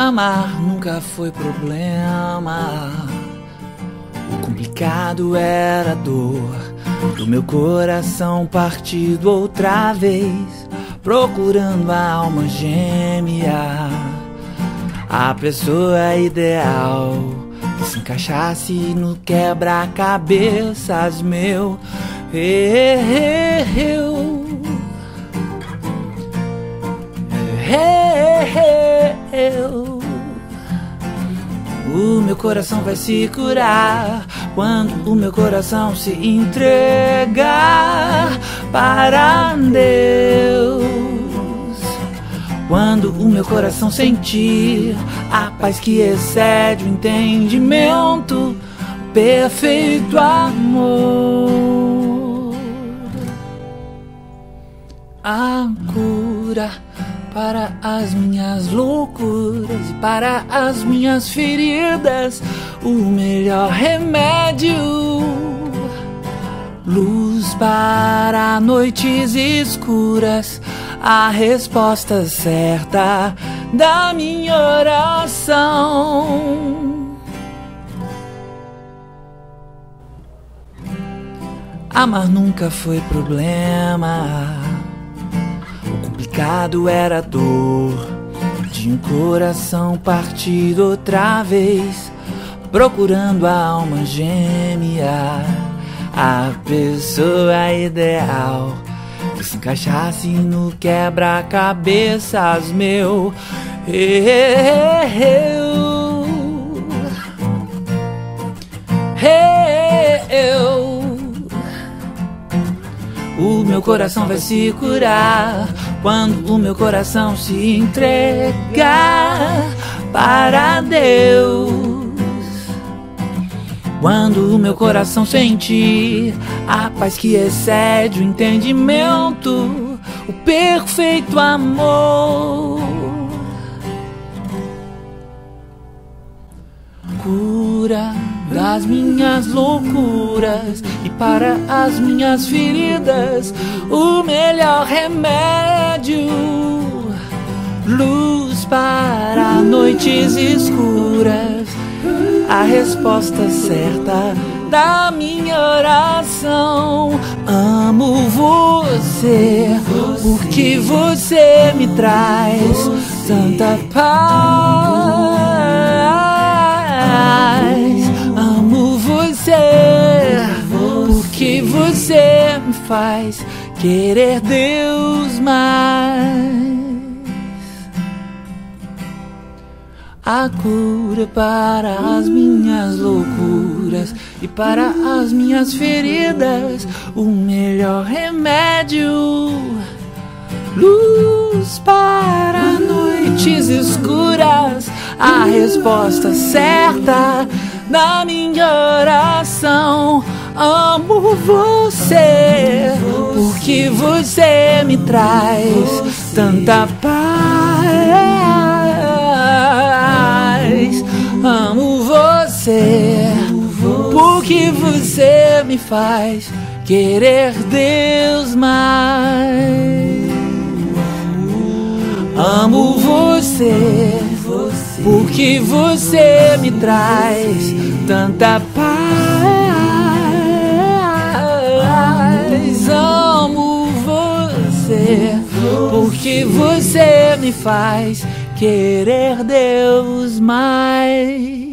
Amar nunca foi problema. O complicado era a dor do meu coração partido outra vez, procurando a alma gêmea, a pessoa ideal que se encaixasse no quebra-cabeças meu. O meu coração vai se curar quando o meu coração se entregar para Deus, quando o meu coração sentir a paz que excede o entendimento, perfeito amor. A cura para as minhas loucuras e para as minhas feridas, o melhor remédio. Luz para noites escuras, a resposta certa da minha oração. Amar nunca foi problema. Complicado era a dor de um coração partido outra vez, procurando a alma gêmea, a pessoa ideal que se encaixasse no quebra-cabeças meu. O meu coração vai se curar quando o meu coração se entregar para Deus, quando o meu coração sentir a paz que excede o entendimento, o perfeito amor. Cura das minhas loucuras e para as minhas feridas, o melhor remédio. Luz para noites escuras, a resposta certa da minha oração. Amo você porque você me traz tanta paz. Amo você porque você me faz querer Deus mais. A cura para as minhas loucuras e para as minhas feridas, o melhor remédio. Luz para noites escuras, a resposta certa na minha oração. Amo você porque você me traz tanta paz. Amo você porque você me faz querer Deus mais. Amo você porque você me traz tanta paz. Amo você porque você me faz querer Deus mais.